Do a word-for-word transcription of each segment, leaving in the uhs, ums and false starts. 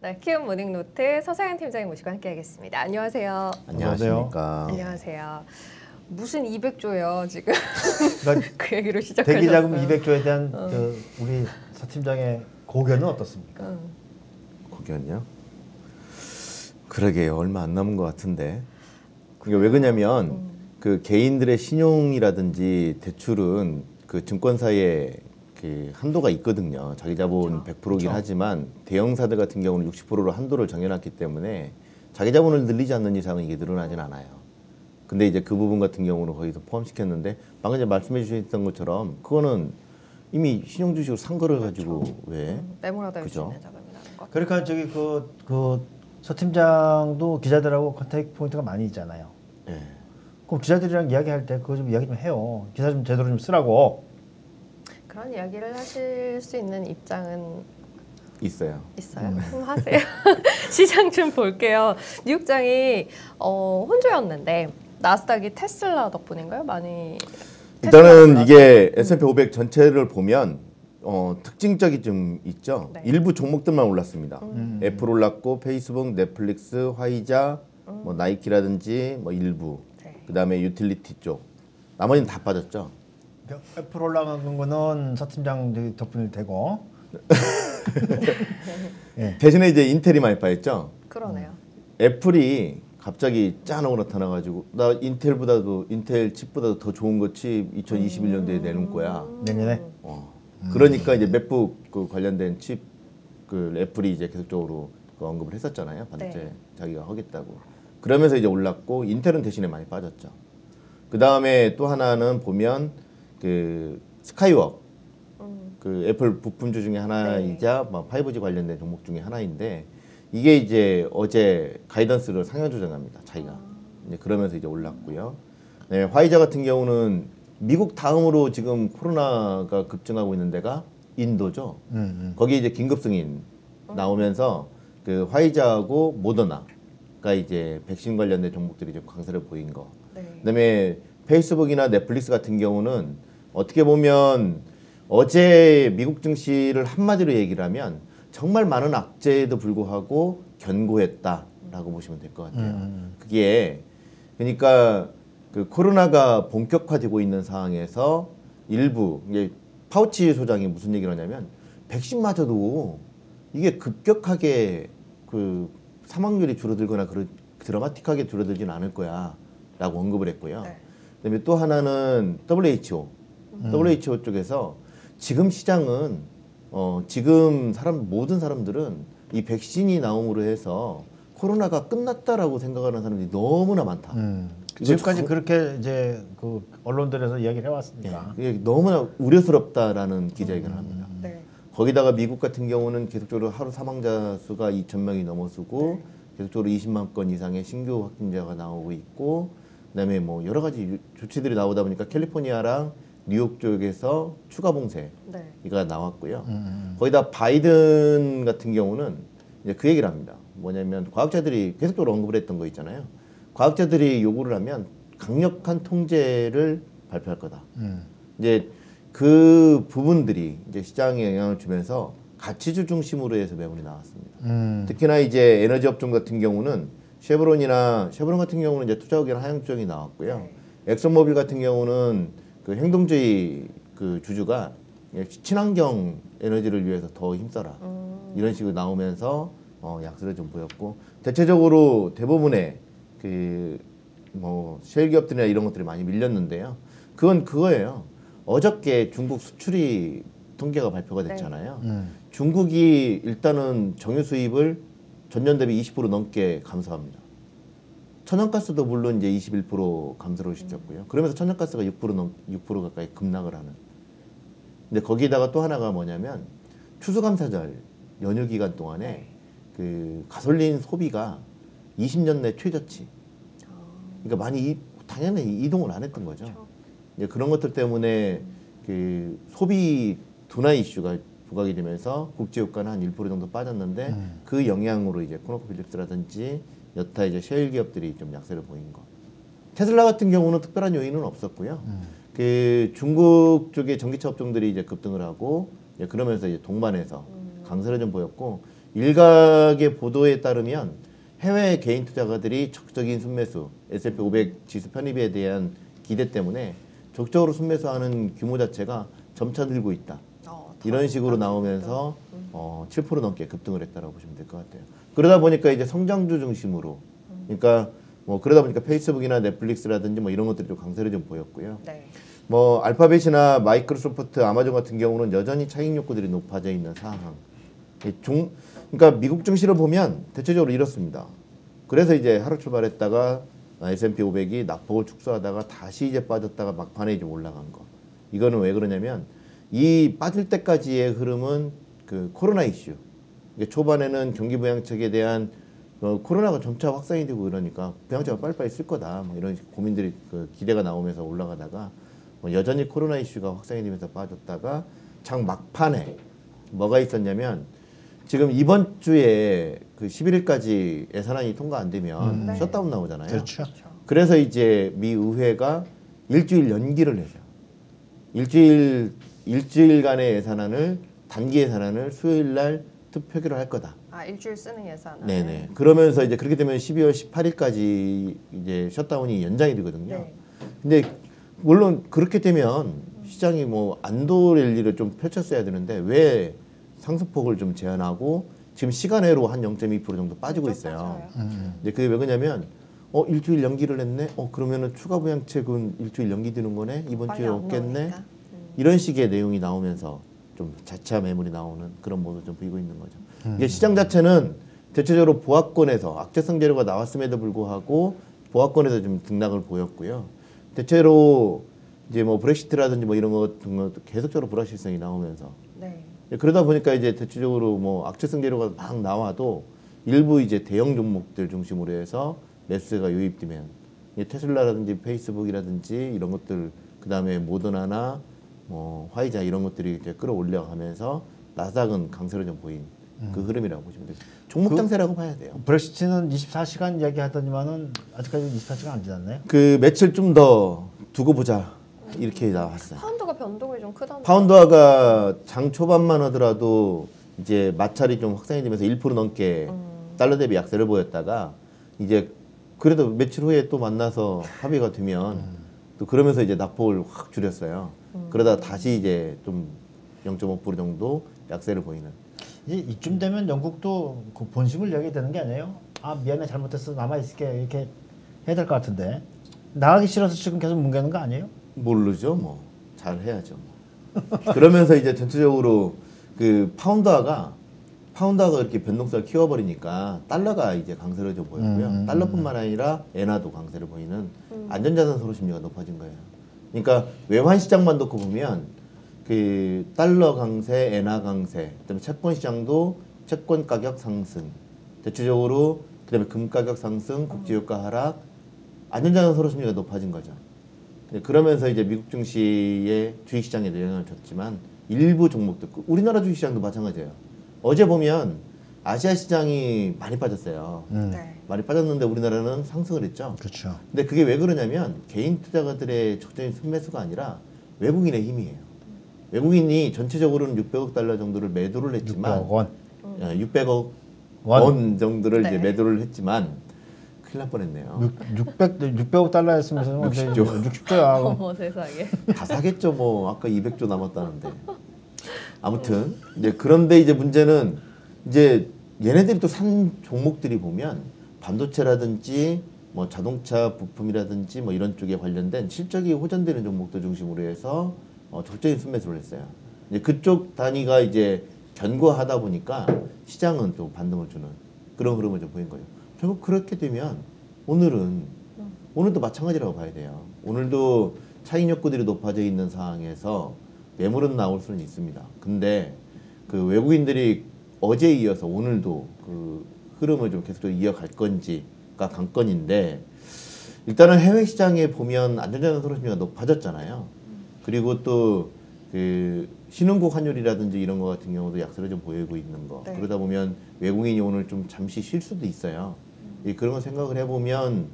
네, 키움모닝노트 서상영 팀장님 모시고 함께하겠습니다. 안녕하세요. 안녕하십니까. 안녕하세요. 무슨 이백 조예요 지금? 그 얘기로 시작하셨어요. 대기자금 이백 조에 대한 어. 그 우리 서 팀장의 고견은 어떻습니까? 어. 고견이요? 그러게요. 얼마 안 남은 것 같은데. 그게 왜 그러냐면 음. 그 개인들의 신용이라든지 대출은 그 증권사의 그 한도가 있거든요. 자기 자본 그렇죠. 백 퍼센트긴 그렇죠. 하지만 대형사들 같은 경우는 육십 퍼센트로 한도를 정해놨기 때문에 자기 자본을 늘리지 않는 이상은 이게 늘어나진 않아요. 근데 이제 그 부분 같은 경우는 거기서 포함시켰는데 방금 전에 말씀해 주셨던 것처럼 그거는 이미 신용주식으로 산 거를 그렇죠. 가지고 왜 매몰하다 할 수 있는 자금이라는 거. 그러니까 저기 그, 그 서 팀장도 기자들하고 컨택 포인트가 많이 있잖아요. 네. 그럼 기자들이랑 이야기할 때 그거 좀 이야기 좀 해요. 기사 좀 제대로 좀 쓰라고. 그런 이야기를 하실 수 있는 입장은 있어요. 있어요. 음. 하세요. 시장 좀 볼게요. 뉴욕장이 어, 혼조였는데 나스닥이 테슬라 덕분인가요? 많이 일단은 이게 음. 에스 앤 피 오백 전체를 보면 어, 특징적이 좀 있죠. 네. 일부 종목들만 올랐습니다. 음. 애플 올랐고 페이스북, 넷플릭스, 화이자, 음. 뭐 나이키라든지 뭐 일부 네. 그다음에 유틸리티 쪽 나머지는 다 빠졌죠. 애플 올라간 거는 서 팀장 덕분일 테고 네. 대신에 이제 인텔이 많이 빠졌죠. 그러네요. 애플이 갑자기 짠하고 나타나가지고 나 인텔보다도 인텔 칩보다도 더 좋은 거 칩 이천이십일 년도에 내놓을 거야. 내년에. 어. 음. 그러니까 이제 맥북 그 관련된 칩 그 애플이 이제 계속적으로 그 언급을 했었잖아요. 반도체 네. 자기가 하겠다고. 그러면서 이제 올랐고 인텔은 대신에 많이 빠졌죠. 그 다음에 또 하나는 보면. 그 스카이워크 음. 그 애플 부품주 중에 하나이자 네. 파이브지 관련된 종목 중에 하나인데 이게 이제 어제 가이던스를 상향 조정합니다. 자기가 음. 이제 그러면서 이제 올랐고요. 네, 화이자 같은 경우는 미국 다음으로 지금 코로나가 급증하고 있는 데가 인도죠. 음, 음. 거기 이제 긴급 승인 나오면서 그 화이자하고 모더나가 이제 백신 관련된 종목들이 좀 강세를 보인 거. 네. 그다음에 페이스북이나 넷플릭스 같은 경우는 어떻게 보면 어제 미국 증시를 한마디로 얘기를 하면 정말 많은 악재에도 불구하고 견고했다라고 보시면 될 것 같아요. 음. 그게 그러니까 그 코로나가 본격화되고 있는 상황에서 일부 이제 파우치 소장이 무슨 얘기를 하냐면 백신마저도 이게 급격하게 그 사망률이 줄어들거나 그런 드라마틱하게 줄어들진 않을 거야라고 언급을 했고요. 네. 그다음에 또 하나는 더블유 에이치 오, 음. 더블유 에이치 오 쪽에서 지금 시장은 어 지금 사람 모든 사람들은 이 백신이 나옴으로 해서 코로나가 끝났다라고 생각하는 사람들이 너무나 많다. 음. 지금까지 저, 그렇게 이제 그 언론들에서 이야기를 해왔으니까 예, 너무나 우려스럽다라는 기자회견을 음. 합니다. 네. 거기다가 미국 같은 경우는 계속적으로 하루 사망자 수가 이천 명이 넘어서고 네. 계속적으로 이십만 건 이상의 신규 확진자가 나오고 있고. 그다음에 뭐 여러 가지 조치들이 나오다 보니까 캘리포니아랑 뉴욕 쪽에서 추가 봉쇄가 네. 나왔고요. 음. 거기다 바이든 같은 경우는 이제 그 얘기를 합니다. 뭐냐면 과학자들이 계속적으로 언급을 했던 거 있잖아요. 과학자들이 요구를 하면 강력한 통제를 발표할 거다. 음. 이제 그 부분들이 이제 시장에 영향을 주면서 가치주 중심으로 해서 매물이 나왔습니다. 음. 특히나 이제 에너지 업종 같은 경우는 쉐브론이나 쉐브론 같은 경우는 이제 투자 의견 하향 조정이 나왔고요. 네. 엑슨모빌 같은 경우는 그 행동주의 그 주주가 친환경 에너지를 위해서 더 힘써라 음. 이런 식으로 나오면서 어 약세를 좀 보였고 대체적으로 대부분의 그 뭐 쉘 기업들이나 이런 것들이 많이 밀렸는데요. 그건 그거예요. 어저께 중국 수출이 통계가 발표가 됐잖아요. 네. 음. 중국이 일단은 정유 수입을 전년 대비 이십 퍼센트 넘게 감소합니다. 천연가스도 물론 이제 이십일 퍼센트 감소를 시켰고요. 그러면서 천연가스가 육 퍼센트 넘, 육 퍼센트 가까이 급락을 하는. 근데 거기다가 또 하나가 뭐냐면 추수감사절 연휴 기간 동안에 그 가솔린 소비가 이십 년 내 최저치. 그러니까 많이 이, 당연히 이동을 안 했던 거죠. 이제 그런 것들 때문에 그 소비 둔화 이슈가 부각이 되면서 국제유가는 한 일 퍼센트 정도 빠졌는데 음. 그 영향으로 이제 코노코필립스라든지 여타 이제 쉘 기업들이 좀 약세를 보인 거. 테슬라 같은 경우는 특별한 요인은 없었고요. 음. 그 중국 쪽의 전기차 업종들이 이제 급등을 하고 이제 그러면서 이제 동반해서 강세를 좀 보였고 일각의 보도에 따르면 해외 개인 투자가들이 적극적인 순매수, 에스 앤 피 오백 지수 편입에 대한 기대 때문에 적극적으로 순매수하는 규모 자체가 점차 늘고 있다. 어, 이런 식으로 나오면서 음. 어, 칠 퍼센트 넘게 급등을 했다라고 보시면 될 것 같아요. 그러다 보니까 이제 성장주 중심으로, 음. 그러니까 뭐 그러다 보니까 페이스북이나 넷플릭스라든지 뭐 이런 것들이 좀 강세를 좀 보였고요. 네. 뭐 알파벳이나 마이크로소프트, 아마존 같은 경우는 여전히 차익 욕구들이 높아져 있는 상황. 중, 그러니까 미국 증시를 보면 대체적으로 이렇습니다. 그래서 이제 하루 출발했다가 에스 앤 피 오백이 낙폭을 축소하다가 다시 이제 빠졌다가 막판에 이제 올라간 거. 이거는 왜 그러냐면 이 빠질 때까지의 흐름은 그 코로나 이슈. 그러니까 초반에는 경기 부양책에 대한 어, 코로나가 점차 확산이 되고 이러니까 부양책을 빨리빨리 쓸 거다. 뭐 이런 고민들이 그 기대가 나오면서 올라가다가 뭐 여전히 코로나 이슈가 확산이 되면서 빠졌다가 장 막판에 뭐가 있었냐면 지금 이번 주에 그 십일 일까지 예산안이 통과 안 되면 음. 셧다운 나오잖아요. 그렇죠. 그래서 이제 미 의회가 일주일 연기를 해서 일주일, 일주일간의 예산안을 단기 예산안을 수요일 날 투표기로 할 거다. 아, 일주일 쓰는 예산안. 네네. 그러면서 이제 그렇게 되면 십이월 십팔일까지 이제 셧다운이 연장이 되거든요. 네. 근데 물론 그렇게 되면 시장이 뭐 안도랠리를 좀 펼쳤어야 되는데 왜 상승폭을 좀 제한하고 지금 시간외로 한 영 점 이 퍼센트 정도 빠지고 있어요. 음. 이제 그게 왜 그러냐면 어 일주일 연기를 했네. 어 그러면은 추가 부양책은 일주일 연기되는 거네. 이번 주에 없겠네. 음. 이런 식의 내용이 나오면서 좀 자차 매물이 나오는 그런 모습을 좀 보이고 있는 거죠. 음. 이게 시장 자체는 대체적으로 보합권에서 악재성 재료가 나왔음에도 불구하고 보합권에서 좀 등락을 보였고요. 대체로 이제 뭐 브렉시트라든지 뭐 이런 것 계속적으로 불확실성이 나오면서. 네. 그러다 보니까 이제 대체적으로 뭐 악재성 재료가 막 나와도 일부 이제 대형 종목들 중심으로 해서 매수세가 유입되면 테슬라라든지 페이스북이라든지 이런 것들 그 다음에 모더나나 뭐 화이자 이런 것들이 이제 끌어올려가면서 나스닥은 강세를 좀 보인 음. 그 흐름이라고 보시면 돼요. 종목 장세라고 그, 봐야 돼요. 브렉시트는 이십사 시간 이야기하더니만은 아직까지 이십사 시간 안 지났나요? 그 며칠 좀 더 두고 보자. 이렇게 나왔어요. 파운드가 변동이 좀 크다. 파운드화가 장 초반만 하더라도 이제 마찰이 좀 확산이 되면서 일 퍼센트 넘게 음. 달러 대비 약세를 보였다가 이제 그래도 며칠 후에 또 만나서 합의가 되면 음. 또 그러면서 이제 낙폭을 확 줄였어요. 음. 그러다 다시 이제 좀 영 점 오 퍼센트 정도 약세를 보이는. 이제 이쯤 되면 영국도 그 본심을 이야기 되는 게 아니에요. 아 미안해 잘못했어 남아있을게 이렇게 해야 될 것 같은데 나가기 싫어서 지금 계속 뭉개는 거 아니에요? 모르죠, 뭐 잘 해야죠. 뭐. 그러면서 이제 전체적으로 그 파운드화가 파운드화가 이렇게 변동성을 키워버리니까 달러가 이제 강세를 좀 보였고요. 음, 달러뿐만 아니라 엔화도 강세를 보이는 음. 안전자산 서로 심리가 높아진 거예요. 그러니까 외환 시장만 놓고 보면 그 달러 강세, 엔화 강세, 그다음에 채권 시장도 채권 가격 상승, 대체적으로 그다음에 금 가격 상승, 국제유가 하락, 안전자산 서로 심리가 높아진 거죠. 그러면서 이제 미국 증시의 주식시장에도 영향을 줬지만 일부 종목들, 우리나라 주식시장도 마찬가지예요. 어제 보면 아시아 시장이 많이 빠졌어요. 음. 네. 많이 빠졌는데 우리나라는 상승을 했죠. 그렇죠. 근데 그게 왜 그러냐면 개인 투자가들의 적절한 순매수가 아니라 외국인의 힘이에요. 외국인이 전체적으로는 육백억 달러 정도를 매도를 했지만 육백억 원. 육백억 원 정도를 네. 이제 매도를 했지만 큰일 날 뻔했네요. 육백, 육백억 달러였으면서 육십 조. 육십 조야. 어머 세상에. 다 사겠죠. 뭐 아까 이백 조 남았다는데. 아무튼 이제 그런데 이제 문제는 이제 얘네들이 또 산 종목들이 보면 반도체라든지 뭐 자동차 부품이라든지 뭐 이런 쪽에 관련된 실적이 호전되는 종목들 중심으로 해서 어, 적절히 순매수를 했어요. 이제 그쪽 단위가 이제 견고하다 보니까 시장은 또 반등을 주는 그런 흐름을 좀 보인 거예요. 결국 그렇게 되면 오늘은 오늘도 마찬가지라고 봐야 돼요. 오늘도 차익 욕구들이 높아져 있는 상황에서 매물은 나올 수는 있습니다. 근데 그 외국인들이 어제에 이어서 오늘도 그 흐름을 좀 계속 이어갈 건지가 관건인데 일단은 해외 시장에 보면 안전자산 서로 심리가 높아졌잖아요. 그리고 또 그 신흥국 환율이라든지 이런 거 같은 경우도 약세를 좀 보이고 있는 거. 네. 그러다 보면 외국인이 오늘 좀 잠시 쉴 수도 있어요. 예, 그런 거 생각을 해보면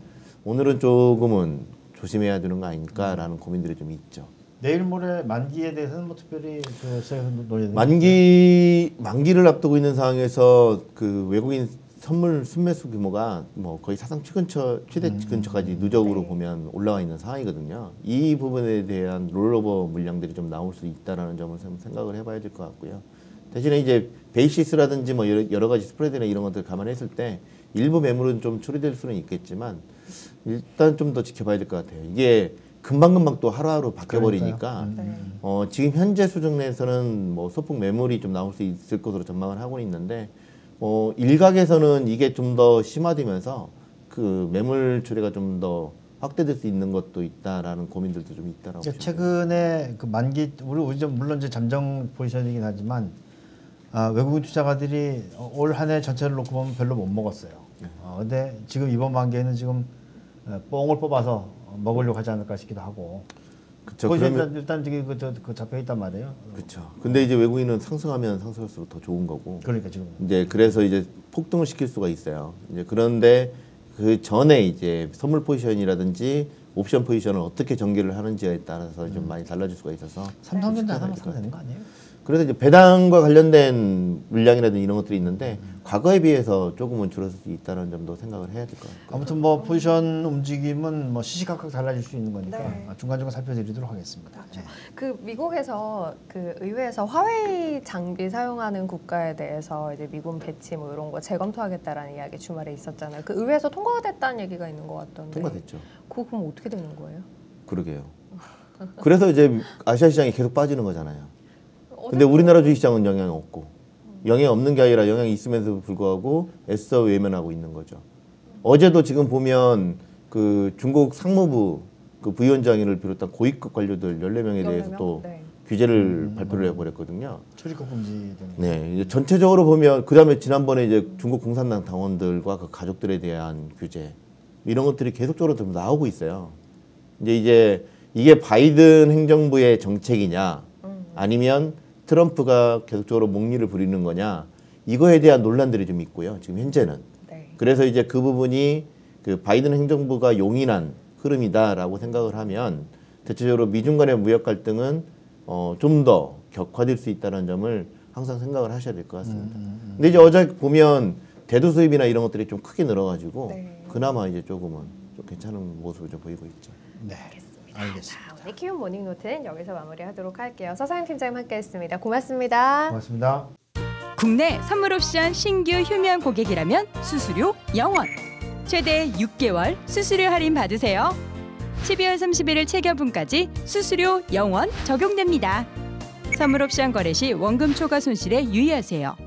오늘은 조금은 조심해야 되는 거 아닐까라는 고민들이 좀 있죠. 내일 모레 만기에 대해서는 뭐 특별히 그 논의는 만기 만기를 앞두고 있는 상황에서 그 외국인 선물 순매수 규모가 뭐 거의 사상 최근처 최대 음. 근처까지 누적으로 네. 보면 올라와 있는 상황이거든요. 이 부분에 대한 롤오버 물량들이 좀 나올 수 있다라는 점을 생각을 해봐야 될 것 같고요. 대신에 이제 베이시스라든지 뭐 여러, 여러 가지 스프레드나 이런 것들 감안했을 때 일부 매물은 좀 처리될 수는 있겠지만 일단 좀 더 지켜봐야 될 것 같아요. 이게 금방금방 또 하루하루 바뀌어버리니까 음. 어, 지금 현재 수준 내에서는 뭐 소폭 매물이 좀 나올 수 있을 것으로 전망을 하고 있는데 어, 일각에서는 이게 좀 더 심화되면서 그 매물 조례가 좀 더 확대될 수 있는 것도 있다라는 고민들도 좀 있다라고. 그러니까 최근에 그 만기 우리 우리 물론 이제 잠정 포지션이긴 하지만 아, 외국인 투자가들이 올 한 해 전체를 놓고 보면 별로 못 먹었어요. 네. 어, 근데 지금 이번 만기에는 지금 뽕을 뽑아서 먹으려고 하지 않을까 싶기도 하고. 그쵸. 그러면 일단 지금 그, 그, 그 잡혀 있단 말이에요. 그렇죠. 근데 이제 외국인은 상승하면 상승할수록 더 좋은 거고. 그러니까 지금. 이제 그래서 이제 폭등을 시킬 수가 있어요. 이제 그런데 그 전에 이제 선물 포지션이라든지 옵션 포지션을 어떻게 전개를 하는지에 따라서 좀 음. 많이 달라질 수가 있어서. 삼성전자 하나만 사면 되는 거 아니에요? 그래서 이제 배당과 관련된 물량이라든지 이런 것들이 있는데 음. 과거에 비해서 조금은 줄었을 수 있다는 점도 생각을 해야 될 것 같고 아무튼 뭐 포지션 움직임은 뭐 시시각각 달라질 수 있는 거니까 네. 중간중간 살펴드리도록 하겠습니다. 그렇죠. 네. 그 미국에서 그 의회에서 화웨이 장비 사용하는 국가에 대해서 이제 미군 배치 뭐 이런 거 재검토하겠다라는 이야기 주말에 있었잖아요. 그 의회에서 통과가 됐다는 얘기가 있는 것 같던데. 통과됐죠. 그거 그럼 어떻게 되는 거예요? 그러게요. 그래서 이제 아시아 시장이 계속 빠지는 거잖아요. 근데 우리나라 주식시장은 영향이 없고 영향이 없는 게 아니라 영향이 있음에도 불구하고 애써 외면하고 있는 거죠. 어제도 지금 보면 그 중국 상무부 그 부위원장을 비롯한 고위급 관료들 열네 명에 대해서 열네 명? 또 네. 규제를 음, 발표를 해버렸거든요. 출입국 금지. 네, 이제 전체적으로 보면 그 다음에 지난번에 이제 중국 공산당 당원들과 그 가족들에 대한 규제 이런 것들이 계속적으로 좀 나오고 있어요. 이제 이제 이게 바이든 행정부의 정책이냐 아니면 트럼프가 계속적으로 목리를 부리는 거냐 이거에 대한 논란들이 좀 있고요. 지금 현재는. 네. 그래서 이제 그 부분이 그 바이든 행정부가 용인한 흐름이다라고 생각을 하면 대체적으로 미중 간의 무역 갈등은 어, 좀 더 격화될 수 있다는 점을 항상 생각을 하셔야 될 것 같습니다. 음, 음. 근데 이제 어제 보면 대두 수입이나 이런 것들이 좀 크게 늘어가지고 네. 그나마 이제 조금은 좀 괜찮은 모습을 좀 보이고 있죠. 네. 알겠습니다. 자, 오늘 키움 모닝노트는 여기서 마무리하도록 할게요. 서상영 팀장님 함께했습니다. 고맙습니다. 고맙습니다. 국내 선물 옵션 신규 휴면 고객이라면 수수료 영 원. 최대 육 개월 수수료 할인 받으세요. 십이월 삼십일일 체결분까지 수수료 영 원 적용됩니다. 선물 옵션 거래 시 원금 초과 손실에 유의하세요.